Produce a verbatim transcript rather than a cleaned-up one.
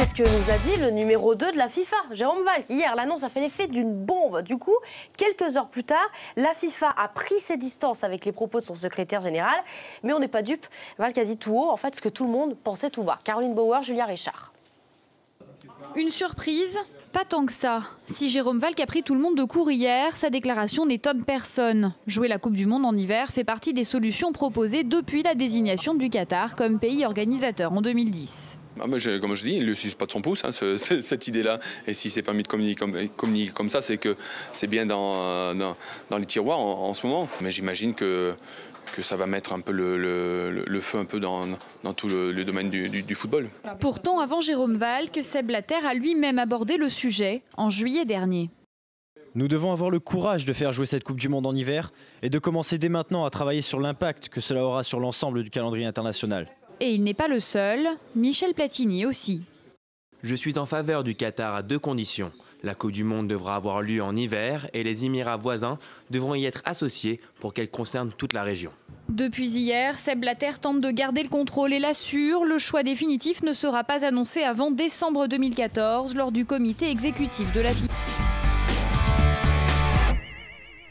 c'est ce que nous a dit le numéro deux de la FIFA, Jérôme Valcke. Hier, l'annonce a fait l'effet d'une bombe. Du coup, quelques heures plus tard, la FIFA a pris ses distances avec les propos de son secrétaire général. Mais on n'est pas dupe. Valcke a dit tout haut, en fait, ce que tout le monde pensait tout bas. Caroline Bauer, Julia Richard. Une surprise ? Pas tant que ça. Si Jérôme Valcke a pris tout le monde de court hier, sa déclaration n'étonne personne. Jouer la Coupe du Monde en hiver fait partie des solutions proposées depuis la désignation du Qatar comme pays organisateur en deux mille dix. Ah ben je, comme je dis, il ne s'use pas de son pouce, hein, ce, cette idée-là. Et si c'est permis de communiquer comme, communiquer comme ça, c'est que c'est bien dans, dans, dans les tiroirs en, en ce moment. Mais j'imagine que, que ça va mettre un peu le, le, le feu un peu dans, dans tout le, le domaine du, du, du football. Pourtant, avant Jérôme Valcke, Seb Blatter a lui-même abordé le sujet en juillet dernier. Nous devons avoir le courage de faire jouer cette Coupe du Monde en hiver et de commencer dès maintenant à travailler sur l'impact que cela aura sur l'ensemble du calendrier international. Et il n'est pas le seul, Michel Platini aussi. Je suis en faveur du Qatar à deux conditions. La Coupe du Monde devra avoir lieu en hiver et les Émirats voisins devront y être associés pour qu'elle concerne toute la région. Depuis hier, Seb Blatter tente de garder le contrôle et l'assure. Le choix définitif ne sera pas annoncé avant décembre deux mille quatorze lors du comité exécutif de la FIFA.